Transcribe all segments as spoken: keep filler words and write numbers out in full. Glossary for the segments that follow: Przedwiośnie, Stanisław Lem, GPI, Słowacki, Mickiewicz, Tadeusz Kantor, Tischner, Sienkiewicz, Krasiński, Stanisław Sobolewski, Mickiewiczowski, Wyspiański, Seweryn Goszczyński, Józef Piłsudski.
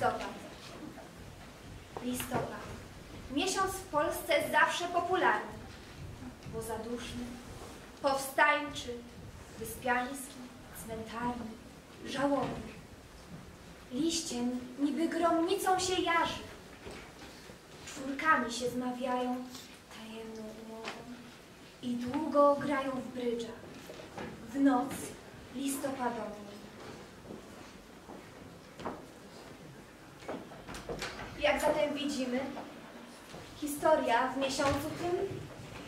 Listopad. Listopad. Miesiąc w Polsce zawsze popularny, bo zaduszny, powstańczy, wyspiański, cmentarny, żałobny. Liściem niby gromnicą się jarzy, czwórkami się zmawiają tajemną umową i długo grają w brydża, w noc listopadową. Jak zatem widzimy, historia w miesiącu tym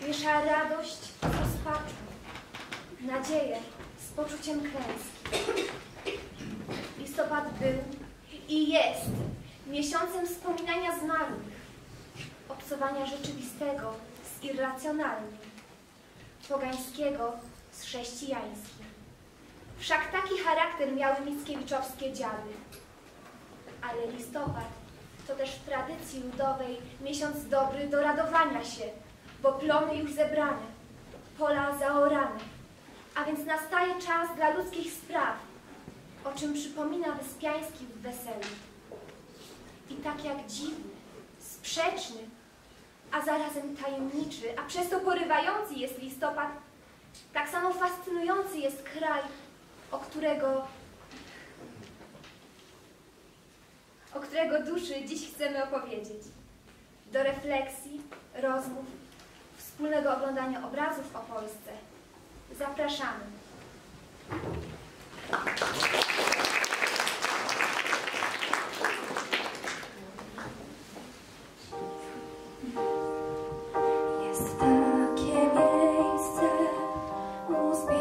miesza radość z rozpaczą, nadzieję z poczuciem klęski. Listopad był i jest miesiącem wspominania zmarłych, obcowania rzeczywistego z irracjonalnym, pogańskiego z chrześcijańskim. Wszak taki charakter miały mickiewiczowskie dziady, ale listopad to też w tradycji ludowej miesiąc dobry do radowania się, bo plony już zebrane, pola zaorane, a więc nastaje czas dla ludzkich spraw, o czym przypomina Wyspiański w Weselu. I tak jak dziwny, sprzeczny, a zarazem tajemniczy, a przez to porywający jest listopad, tak samo fascynujący jest kraj, o którego o którego duszy dziś chcemy opowiedzieć. Do refleksji, rozmów, wspólnego oglądania obrazów o Polsce zapraszamy. Wiesz, by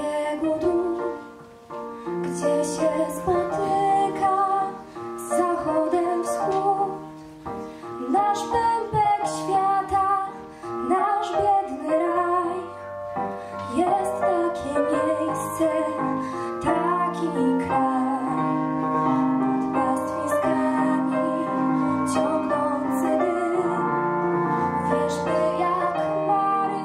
jak chmary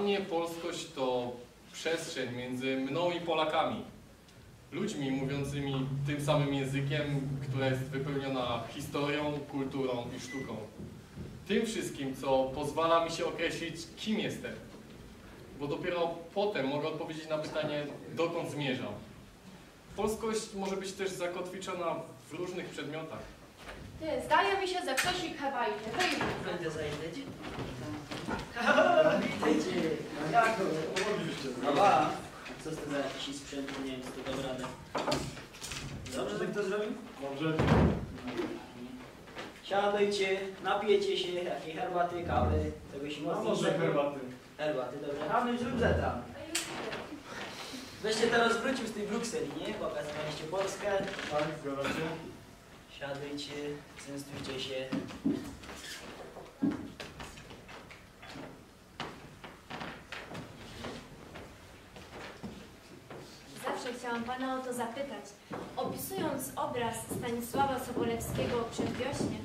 mnie polskość to przestrzeń między mną i Polakami. Ludźmi mówiącymi tym samym językiem, która jest wypełniona historią, kulturą i sztuką. Tym wszystkim, co pozwala mi się określić, kim jestem. Bo dopiero potem mogę odpowiedzieć na pytanie, dokąd zmierzam. Polskość może być też zakotwiczona w różnych przedmiotach. Nie, zdaje mi się, że ktoś ich chawajnie. Będę zajrzeć. Witajcie. Jak to? Co z tym za jakiś sprzęt? Nie wiem, co to dam radę. Dobrze, tak to zrobił? Dobrze. Siadajcie, napijecie się jakiej herbaty, kawy, czegoś mocno. No może herbaty. Herbaty, dobrze. A my zrób za tam. Weźcie teraz wrócił z tej Brukseli, nie? Pokazywaliście Polskę. Tak, zgadza się. Siadajcie, częstujcie się. Zawsze chciałam pana o to zapytać. Opisując obraz Stanisława Sobolewskiego Przedwiośnie,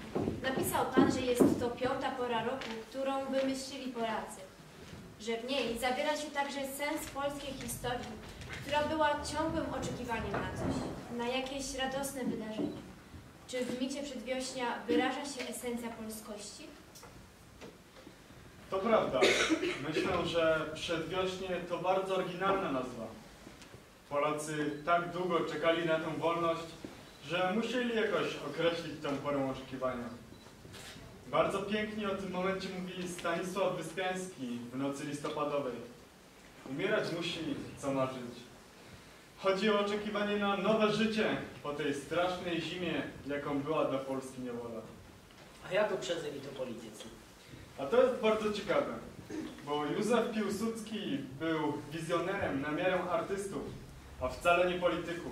napisał pan, że jest to piąta pora roku, którą wymyślili Polacy. Że w niej zawiera się także sens polskiej historii, która była ciągłym oczekiwaniem na coś, na jakieś radosne wydarzenie. Czy w micie Przedwiośnia wyraża się esencja polskości? To prawda. Myślę, że Przedwiośnie to bardzo oryginalna nazwa. Polacy tak długo czekali na tę wolność, że musieli jakoś określić tę porę oczekiwania. Bardzo pięknie o tym momencie mówi Stanisław Wyspiański w nocy listopadowej. Umierać musi, co ma żyć. Chodzi o oczekiwanie na nowe życie po tej strasznej zimie, jaką była dla Polski niewola. A jak uprzedzeni to politycy? A to jest bardzo ciekawe, bo Józef Piłsudski był wizjonerem na miarę artystów, a wcale nie polityków.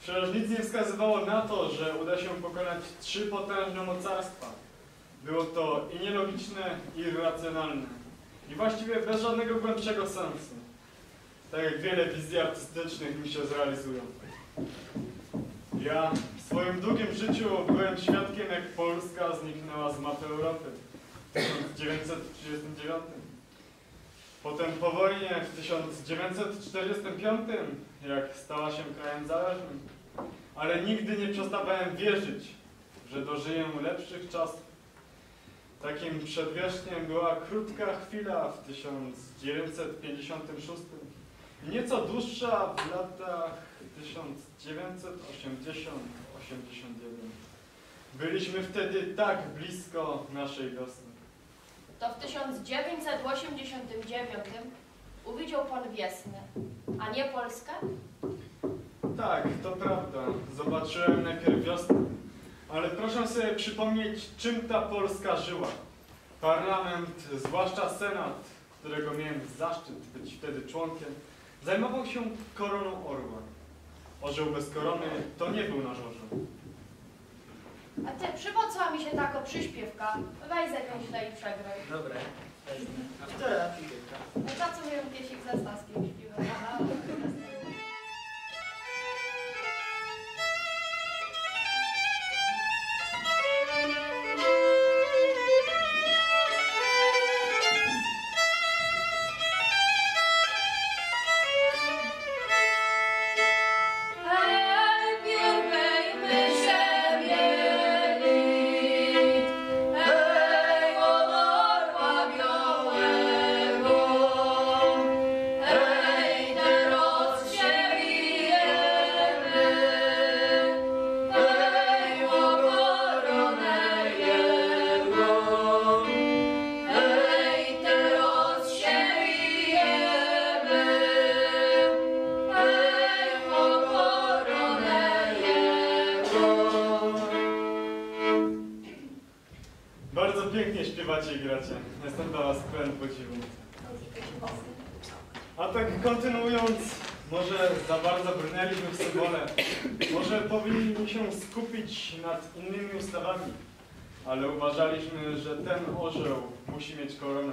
Przecież nic nie wskazywało na to, że uda się pokonać trzy potężne mocarstwa. Było to i nielogiczne, i irracjonalne. I właściwie bez żadnego głębszego sensu. Tak jak wiele wizji artystycznych mi się zrealizują. Ja w swoim długim życiu byłem świadkiem, jak Polska zniknęła z mapy Europy w tysiąc dziewięćset trzydziestym dziewiątym. Potem po wojnie w tysiąc dziewięćset czterdziestym piątym, jak stała się krajem zależnym. Ale nigdy nie przestawałem wierzyć, że dożyję lepszych czasów. Takim przedwieśniem była krótka chwila w tysiąc dziewięćset pięćdziesiątym szóstym, nieco dłuższa w latach tysiąc dziewięćset osiemdziesiątym do osiemdziesiątego pierwszego. Byliśmy wtedy tak blisko naszej wiosny. To w tysiąc dziewięćset osiemdziesiątym dziewiątym uwidział pan wiosnę, a nie Polskę? Tak, to prawda. Zobaczyłem najpierw wiosnę. Ale proszę sobie przypomnieć, czym ta Polska żyła. Parlament, zwłaszcza Senat, którego miałem zaszczyt być wtedy członkiem, zajmował się koroną orła. Orzeł bez korony to nie był nasz orzeł. A ty, przywocła mi się taka przyśpiewka. Weź jakąś tutaj i przegraj. Dobra. A co ja przyśpiewka? No ta, co miałem piesik ze Staskiem śpiewał. Nad innymi ustawami, ale uważaliśmy, że ten orzeł musi mieć koronę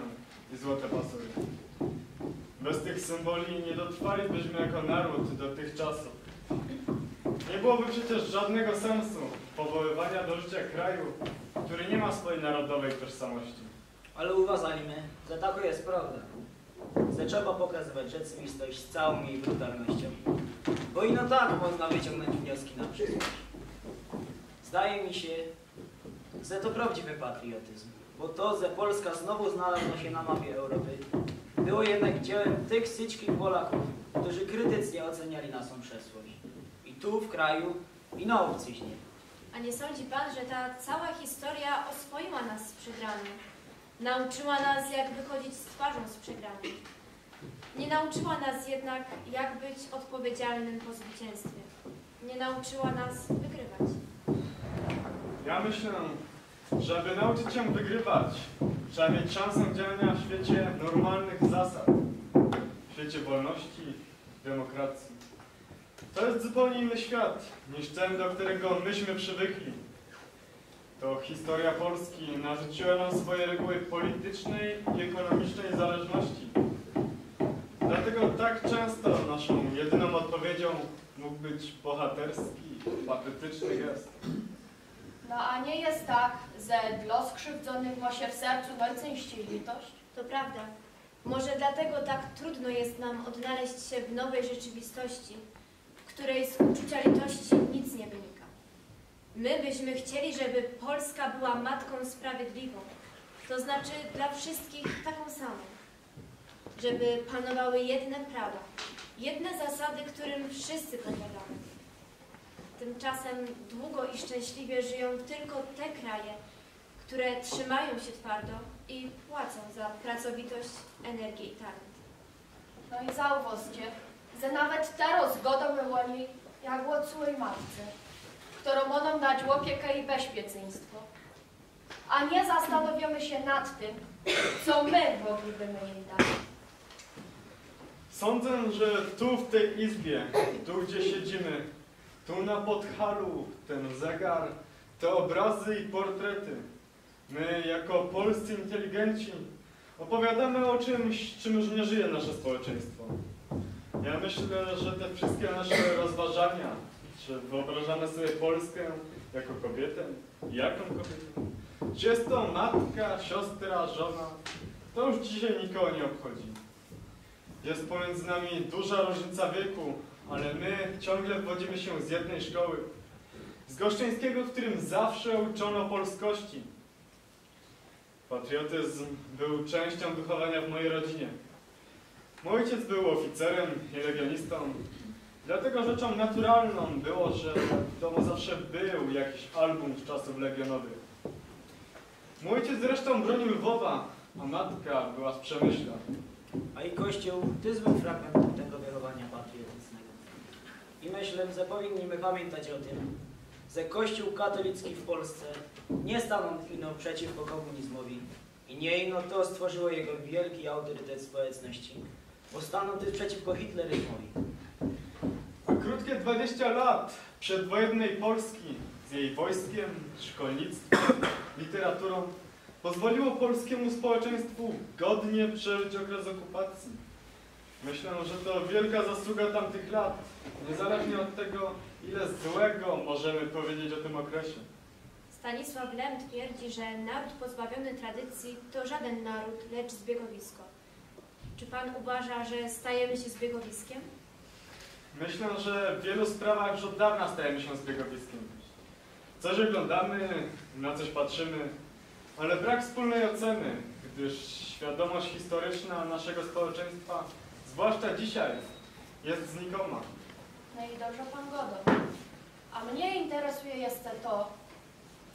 i złote pasury. Bez tych symboli nie dotrwalibyśmy jako naród do tych czasów. Nie byłoby przecież żadnego sensu powoływania do życia kraju, który nie ma swojej narodowej tożsamości. Ale uważajmy, że taka jest prawda. Zaczęła pokazywać rzeczywistość z całą jej brutalnością. Bo i no tak można wyciągnąć wnioski na przyszłość. Zdaje mi się, że to prawdziwy patriotyzm, bo to, że Polska znowu znalazła się na mapie Europy, było jednak dziełem tych syćkich Polaków, którzy krytycznie oceniali naszą przeszłość. I tu, w kraju, i na obczyźnie. A nie sądzi pan, że ta cała historia oswoiła nas z przegrami? Nauczyła nas, jak wychodzić z twarzą z przegrami. Nie nauczyła nas jednak, jak być odpowiedzialnym po zwycięstwie. Nie nauczyła nas wygrywać. Ja myślę, żeby nauczyć się wygrywać, trzeba mieć szansę działania w świecie normalnych zasad. W świecie wolności, demokracji. To jest zupełnie inny świat niż ten, do którego myśmy przywykli. To historia Polski narzuciła nam swoje reguły politycznej i ekonomicznej zależności. Dlatego tak często naszą jedyną odpowiedzią mógł być bohaterski, patetyczny gest. No a nie jest tak, że dla skrzywdzonych ma się w sercu najczęściej litość? To prawda. Może dlatego tak trudno jest nam odnaleźć się w nowej rzeczywistości, w której z uczucia litości nic nie wynika. My byśmy chcieli, żeby Polska była matką sprawiedliwą, to znaczy dla wszystkich taką samą. Żeby panowały jedne prawa, jedne zasady, którym wszyscy podlegamy. Tymczasem długo i szczęśliwie żyją tylko te kraje, które trzymają się twardo i płacą za pracowitość, energię i talent. No i zauważcie, że nawet ta rozgoda była nie jak o całej matce, którą oną dać łopiekę i bezpieczeństwo. A nie zastanawiamy się nad tym, co my moglibyśmy jej dać. Sądzę, że tu w tej izbie, tu gdzie siedzimy, tu na podchalu, ten zegar, te obrazy i portrety. My, jako polscy inteligenci, opowiadamy o czymś, czym już nie żyje nasze społeczeństwo. Ja myślę, że te wszystkie nasze rozważania, czy wyobrażamy sobie Polskę jako kobietę? Jaką kobietę? Czy jest to matka, siostra, żona? To już dzisiaj nikogo nie obchodzi. Jest pomiędzy nami duża różnica wieku, ale my ciągle wodzimy się z jednej szkoły. Z Goszczyńskiego, w którym zawsze uczono polskości. Patriotyzm był częścią wychowania w mojej rodzinie. Mój ojciec był oficerem i legionistą. Dlatego rzeczą naturalną było, że w domu zawsze był jakiś album z czasów legionowych. Mój ojciec zresztą bronił Lwowa, a matka była z Przemyśla. A i Kościół to był fragment tego wychowania patriotycznego. I myślę, że powinniśmy pamiętać o tym, że Kościół katolicki w Polsce nie stanął ino przeciwko komunizmowi i nie ino to stworzyło jego wielki autorytet społeczności, bo stanął też przeciwko hitleryzmowi. Krótkie dwadzieścia lat przedwojennej Polski z jej wojskiem, szkolnictwem, literaturą pozwoliło polskiemu społeczeństwu godnie przeżyć okres okupacji. Myślę, że to wielka zasługa tamtych lat, niezależnie od tego, ile złego możemy powiedzieć o tym okresie. Stanisław Lem twierdzi, że naród pozbawiony tradycji to żaden naród, lecz zbiegowisko. Czy pan uważa, że stajemy się zbiegowiskiem? Myślę, że w wielu sprawach już od dawna stajemy się zbiegowiskiem. Coś oglądamy, na coś patrzymy, ale brak wspólnej oceny, gdyż świadomość historyczna naszego społeczeństwa, zwłaszcza dzisiaj, jest znikoma. No i dobrze pan godo. A mnie interesuje jeszcze to,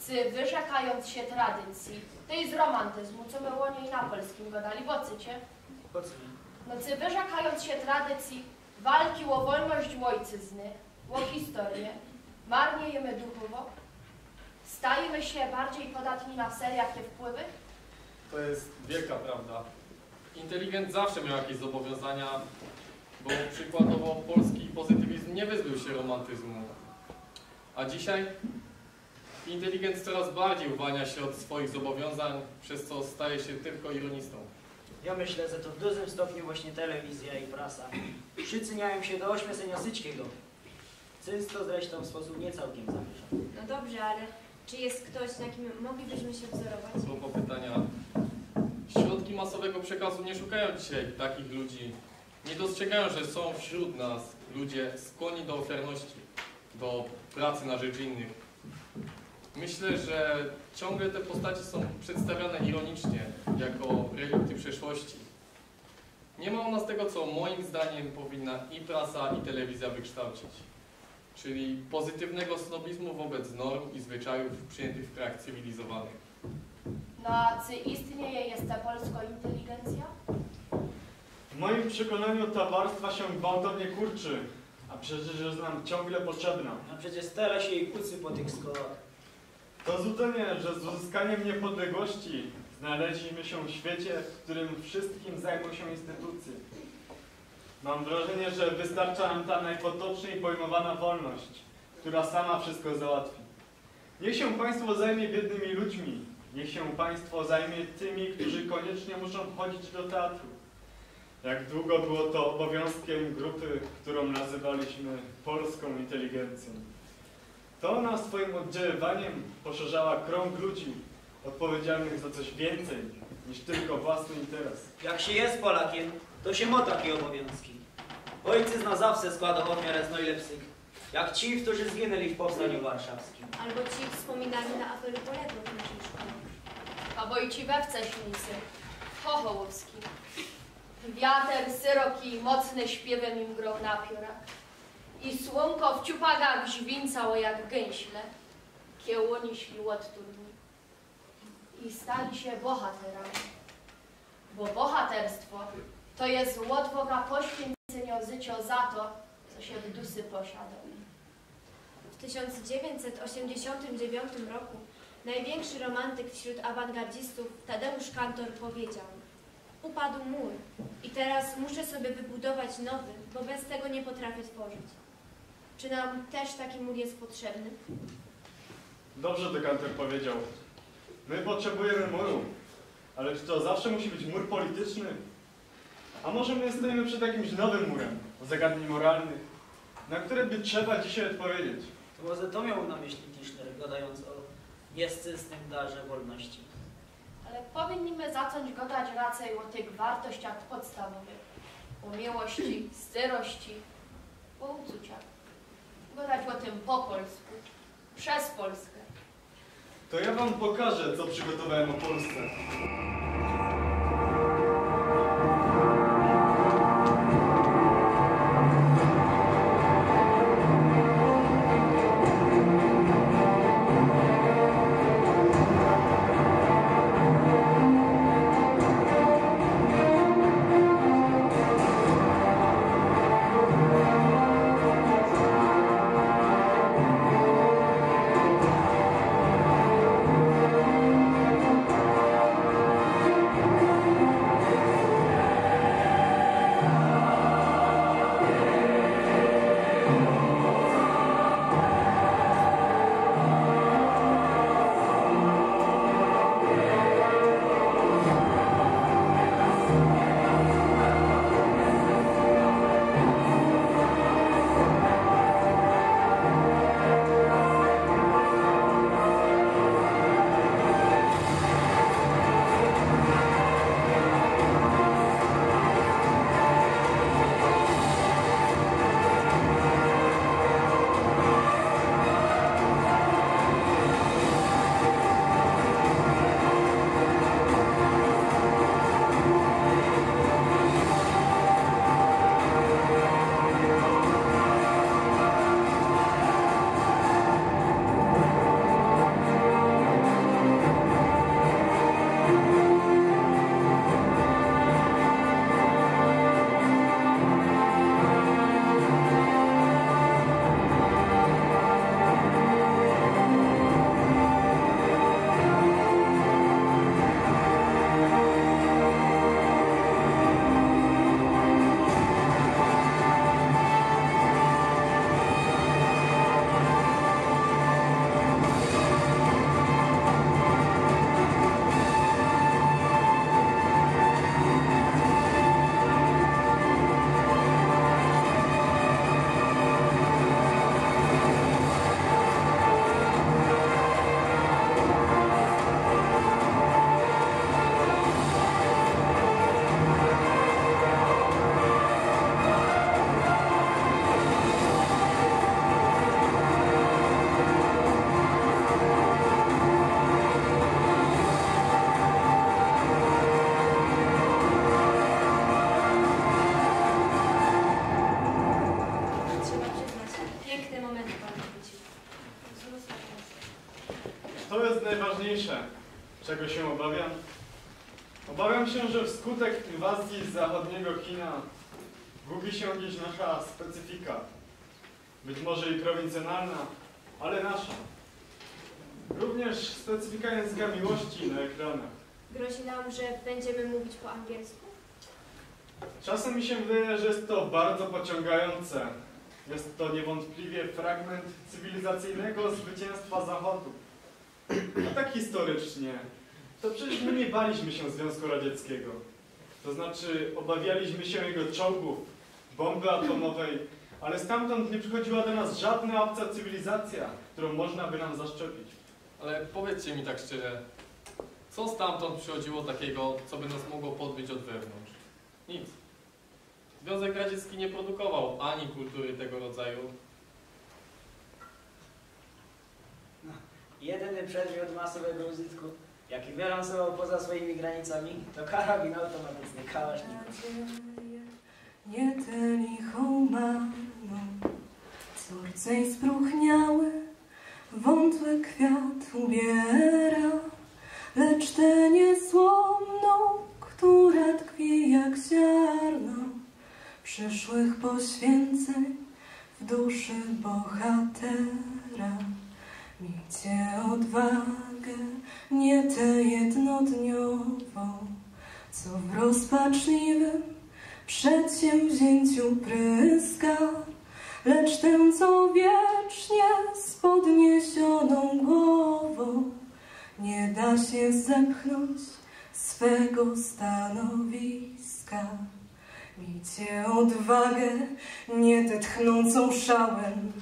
czy wyrzekając się tradycji, tej z romantyzmu, co my o niej na polskim gadali, bo cycie? Po co? No czy wyrzekając się tradycji, walki o wolność ojczyzny, o historię, marniejemy duchowo, stajemy się bardziej podatni na wsel, jakie wpływy? To jest wielka prawda. Inteligent zawsze miał jakieś zobowiązania, bo przykładowo polski pozytywizm nie wyzbył się romantyzmu. A dzisiaj inteligent coraz bardziej uwalnia się od swoich zobowiązań, przez co staje się tylko ironistą. Ja myślę, że to w dużym stopniu właśnie telewizja i prasa przyczyniają się do ośmiecenia syckiego. Często zresztą w sposób nie całkiem zamierzony. No dobrze, ale czy jest ktoś, na kim moglibyśmy się wzorować? Są pytania Środki masowego przekazu nie szukają dzisiaj takich ludzi. Nie dostrzegają, że są wśród nas ludzie skłonni do ofiarności, do pracy na rzecz innych. Myślę, że ciągle te postacie są przedstawiane ironicznie, jako relikty przeszłości. Nie ma u nas tego, co moim zdaniem powinna i prasa, i telewizja wykształcić. Czyli pozytywnego snobizmu wobec norm i zwyczajów przyjętych w krajach cywilizowanych. No a czy istnieje jest ta polska inteligencja? W moim przekonaniu ta warstwa się gwałtownie kurczy, a przecież jest nam ciągle potrzebna. A przecież stara się i kucy po tych skołach. To złudzenie, że z uzyskaniem niepodległości znaleźliśmy się w świecie, w którym wszystkim zajmą się instytucje. Mam wrażenie, że wystarcza nam ta najpotoczniej pojmowana wolność, która sama wszystko załatwi. Niech się państwo zajmie biednymi ludźmi, niech się państwo zajmie tymi, którzy koniecznie muszą chodzić do teatru. Jak długo było to obowiązkiem grupy, którą nazywaliśmy polską inteligencją. To ona swoim oddziaływaniem poszerzała krąg ludzi odpowiedzialnych za coś więcej niż tylko własny interes. Jak się jest Polakiem, to się ma takie obowiązki. Ojczyzna zawsze składa ofiarę z najlepszych, jak ci, którzy zginęli w Powstaniu Warszawskim. Albo ci wspominani na apelu Poległych w naszej szkole. Albo i ci wewca Śnicy, Chochołowski. Wiatem syroki mocne śpiewem im grą na piórach. I słonko w ciupagach żwińcało jak gęśle, kiełoni śliło od turni. I stali się bohaterami, bo bohaterstwo to jest łotwowa poświęcenia życia za to, co się w dusy posiada. W tysiąc dziewięćset osiemdziesiątym dziewiątym roku największy romantyk wśród awangardzistów Tadeusz Kantor powiedział: upadł mur i teraz muszę sobie wybudować nowy, bo bez tego nie potrafię tworzyć. Czy nam też taki mur jest potrzebny? Dobrze to Kantor powiedział. My potrzebujemy muru, ale czy to zawsze musi być mur polityczny? A może my stoimy przed jakimś nowym murem o zagadnień moralnych, na które by trzeba dzisiaj odpowiedzieć? To może to miał na myśli Tischner, gadając o nieszczęsnym darze wolności. Ale powinniśmy zacząć gadać raczej o tych wartościach podstawowych, o miłości, szczerości, o uczuciach. Gadać o tym po polsku, przez Polskę. To ja wam pokażę, co przygotowałem o Polsce. jest najważniejsze. Czego się obawiam? Obawiam się, że wskutek inwazji z zachodniego Chin gubi się gdzieś nasza specyfika. Być może i prowincjonalna, ale nasza. Również specyfika języka miłości na ekranach. Grozi nam, że będziemy mówić po angielsku? Czasem mi się wydaje, że jest to bardzo pociągające. Jest to niewątpliwie fragment cywilizacyjnego zwycięstwa Zachodu. A tak historycznie, to przecież my nie baliśmy się Związku Radzieckiego. To znaczy obawialiśmy się jego czołgów, bomby atomowej, ale stamtąd nie przychodziła do nas żadna obca cywilizacja, którą można by nam zaszczepić. Ale powiedzcie mi tak szczerze, co stamtąd przychodziło takiego, co by nas mogło podbić od wewnątrz? Nic. Związek Radziecki nie produkował ani kultury tego rodzaju. No, jedyny przedmiot masowego użytku, jaki wylansował poza swoimi granicami, to karabin automatyczny kałaszników. Nie tę lichą mamą, córce i spróchniały, wątły kwiat ubiera, lecz tę niesłomną, która tkwi jak ziarno, przyszłych poświęceń w duszy bohatera. Miejcie odwagę, nie tę jednodniową, co w rozpaczliwym przedsięwzięciu pryska, lecz tę, co wiecznie z podniesioną głową nie da się zepchnąć swego stanowiska. Miejcie odwagę, nie tę tchnącą szałem,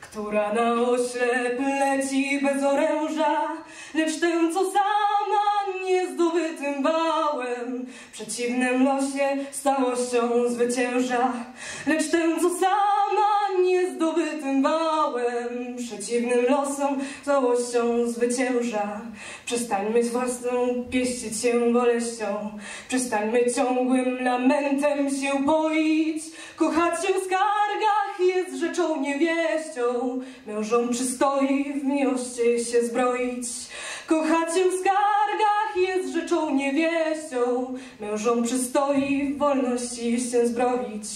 która na oślep leci bez oręża, lecz tę, co sama niezdobytym bałem w przeciwnym losie stałością zwycięża, lecz tę, co sama niezdobytym bałem przeciwnym losom całością zwycięża. Przestańmy własną pieścić się boleścią, przestańmy ciągłym lamentem się boić. Kochać się w skargach jest rzeczą niewieścią, mężom przystoi w miłości się zbroić. Kochać się w skargach jest rzeczą niewieścią, mężom przystoi w wolności się zbroić.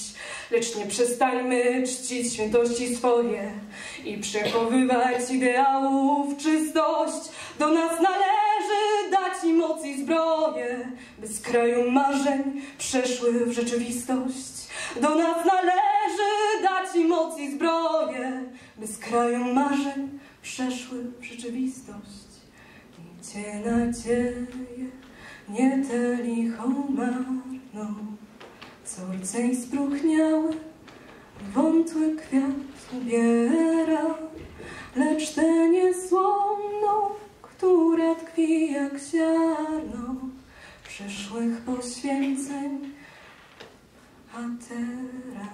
Lecz nie przestańmy czcić świętości swoje i przechowywać ideałów czystość. Do nas należy dać im moc i zbroję, by z kraju marzeń przeszły w rzeczywistość. Do nas należy dać im moc i zbroję, by z kraju marzeń przeszły w rzeczywistość. Miejcie nadzieję, nie tę lichą marną, co rdzeń spróchniały, wątły kwiat ubiera, lecz tę niesłomną, która tkwi jak ziarno przyszłych poświęceń hatera.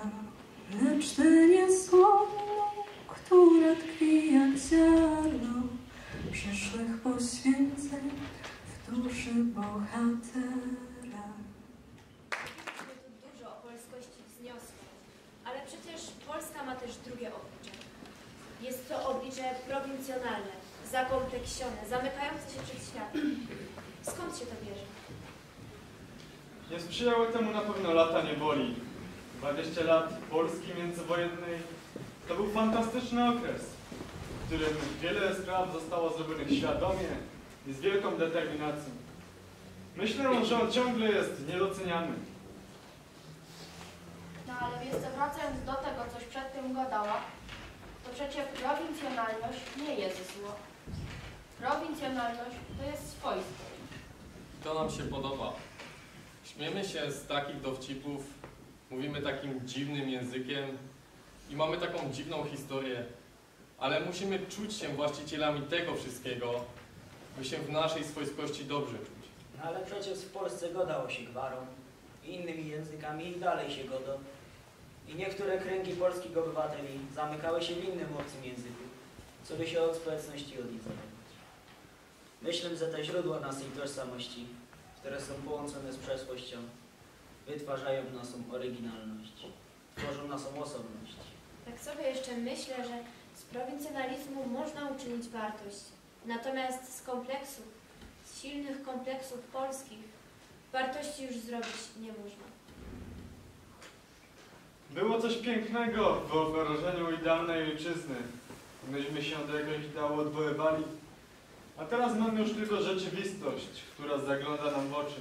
Lecz tę niesłomną, która tkwi jak ziarno przyszłych poświęceń w duszy bohatera. Dużo o polskości wzniosło, ale przecież Polska ma też drugie oblicze. Jest to oblicze prowincjonalne, zakompleksione, zamykające się przed światem. Skąd się to bierze? Nie sprzyjały temu na pewno lata niewoli. dwadzieścia lat Polski międzywojennej to był fantastyczny okres, w którym wiele spraw zostało zrobionych świadomie i z wielką determinacją. Myślę, że on ciągle jest niedoceniany. No ale jeszcze wracając do tego, coś przed tym gadała, to przecież prowincjonalność nie jest zło. Prowincjonalność to jest swoistość. To nam się podoba. Śmiemy się z takich dowcipów, mówimy takim dziwnym językiem i mamy taką dziwną historię, ale musimy czuć się właścicielami tego wszystkiego, by się w naszej swojskości dobrze czuć. No ale przecież w Polsce godało się gwarą, innymi językami i dalej się godo. I niektóre kręgi polskich obywateli zamykały się w innym obcym języku, co by się od społeczności odizolować. Myślę, że te źródła naszej tożsamości, które są połączone z przeszłością, wytwarzają naszą oryginalność, tworzą naszą osobność. Tak sobie jeszcze myślę, że z prowincjonalizmu można uczynić wartość, Natomiast z kompleksów, z silnych kompleksów polskich, wartości już zrobić nie można. Było coś pięknego w wyobrażeniu idealnej ojczyzny. Myśmy się do jakiegoś ideału odwoływali, a teraz mamy już tylko rzeczywistość, która zagląda nam w oczy.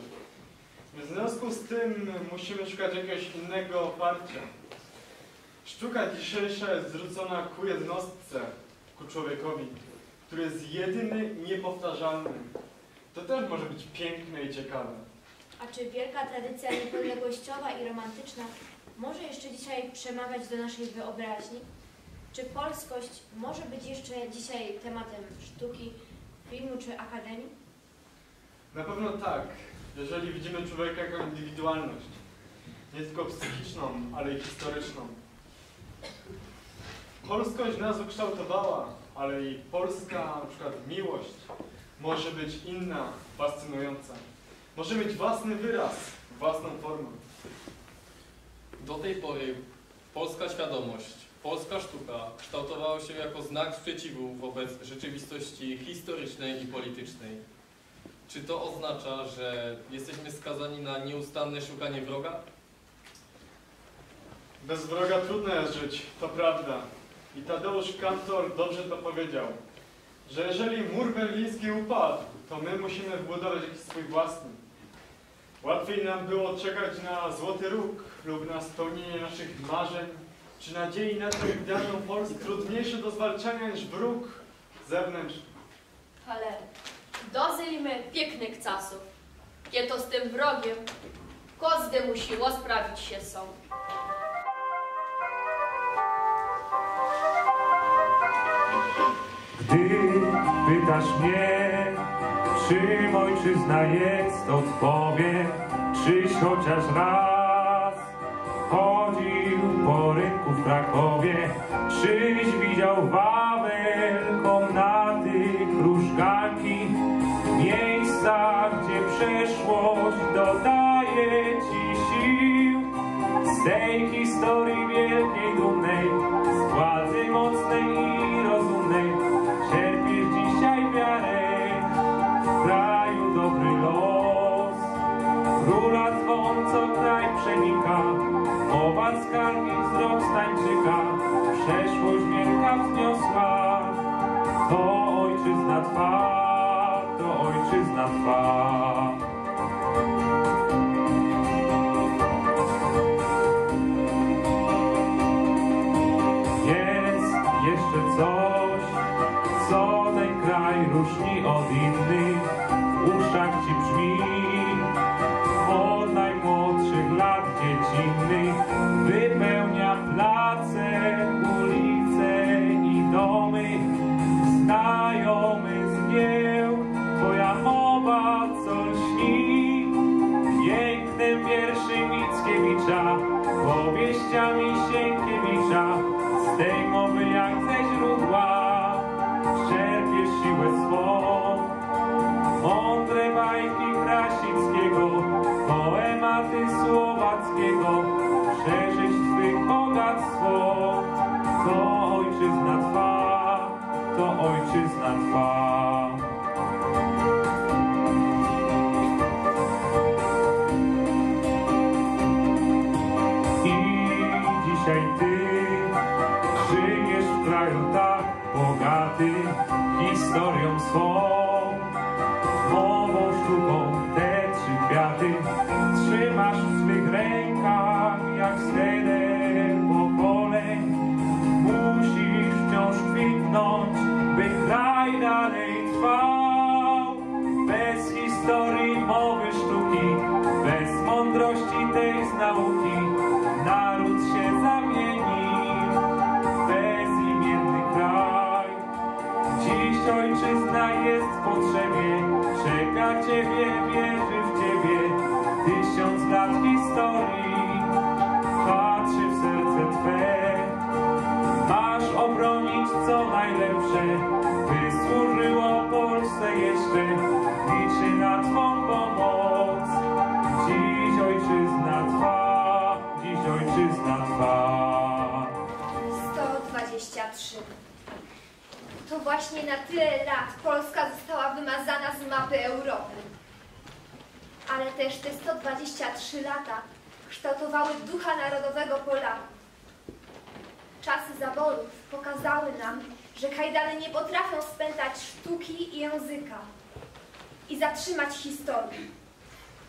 W związku z tym musimy szukać jakiegoś innego oparcia. Sztuka dzisiejsza jest zwrócona ku jednostce, ku człowiekowi, który jest jedyny, niepowtarzalny. To też może być piękne i ciekawe. A czy wielka tradycja niepodległościowa i romantyczna może jeszcze dzisiaj przemawiać do naszej wyobraźni? Czy polskość może być jeszcze dzisiaj tematem sztuki, filmu czy akademii? Na pewno tak, jeżeli widzimy człowieka jako indywidualność. Nie tylko psychiczną, ale i historyczną. Polskość nas ukształtowała, ale i polska, na przykład miłość, może być inna, fascynująca. Może mieć własny wyraz, własną formę. Do tej pory polska świadomość, polska sztuka kształtowała się jako znak sprzeciwu wobec rzeczywistości historycznej i politycznej. Czy to oznacza, że jesteśmy skazani na nieustanne szukanie wroga? Bez wroga trudno jest żyć, to prawda. I Tadeusz Kantor dobrze to powiedział, że jeżeli mur berliński upadł, to my musimy wbudować jakiś swój własny. Łatwiej nam było czekać na złoty róg lub na spełnienie naszych marzeń, czy nadziei na tę idealną Polskę, trudniejsze do zwalczania niż wróg zewnętrzny. Ale dozyjmy pięknych czasów, kiedy to z tym wrogiem każdy musiło sprawić się sam. Gdy pytasz mnie, czym ojczyzna jest, odpowiem, czyś chociaż raz chodził po rynku w Krakowie, czyś widział Wawel, komnaty, krużganki, miejsca, gdzie przeszłość dodaje ci sił. Z tej historii wielkiej, dumnej, z władzy mocnej i rozumnej, czerpiesz dzisiaj wiarę. Kraju dobry los, króla dzwon, co kraj przenika, mowa skargi, wzrok stańczyka, przeszłość wielka wzniosła, to ojczyzna twa, to ojczyzna twa. Jest jeszcze coś, co ten kraj różni od innych, w uszach ci brzmi od najmłodszych lat dziecinnych. Wypełnia place, ulice i domy, znajomy zgieł, twoja mowa, co lśni pięknym wierszy Mickiewicza, powieściami Sienkiewicza, z tej mowy jak ze źródła czerpiesz siłę swą. Mądre bajki Krasińskiego, poematy Słowackiego, przeżyć swych bogactwo, to ojczyzna twa, to ojczyzna twa. I dzisiaj ty żyjesz w kraju tak bogaty historią swą, mową, sztuką te trzy kwiaty trzymasz w swych rękach jak sreber pokoleń. Musisz wciąż kwitnąć, by kraj dalej trwał. Bez historii, mowy, sztuki, bez mądrości tej z nauki naród się zamienił. Bezimienny kraj, dziś ojczyzna jest w potrzebie. Czeka ciebie, wierzy w ciebie, tysiąc lat historii, patrzy w serce twe. Masz obronić co najlepsze, by służyło Polsce jeszcze, liczy na twą pomoc. Dziś ojczyzna twa, dziś ojczyzna twa. sto dwadzieścia trzy. to właśnie na tyle lat Polska została wymazana z mapy Europy. Ale też te sto dwadzieścia trzy lata kształtowały ducha narodowego Polaków. Czasy zaborów pokazały nam, że kajdany nie potrafią spętać sztuki i języka i zatrzymać historii.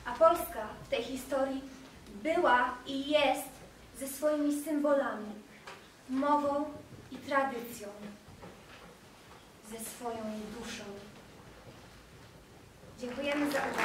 A Polska w tej historii była i jest ze swoimi symbolami, mową i tradycją, ze swoją duszą. Dziękujemy za uwagę.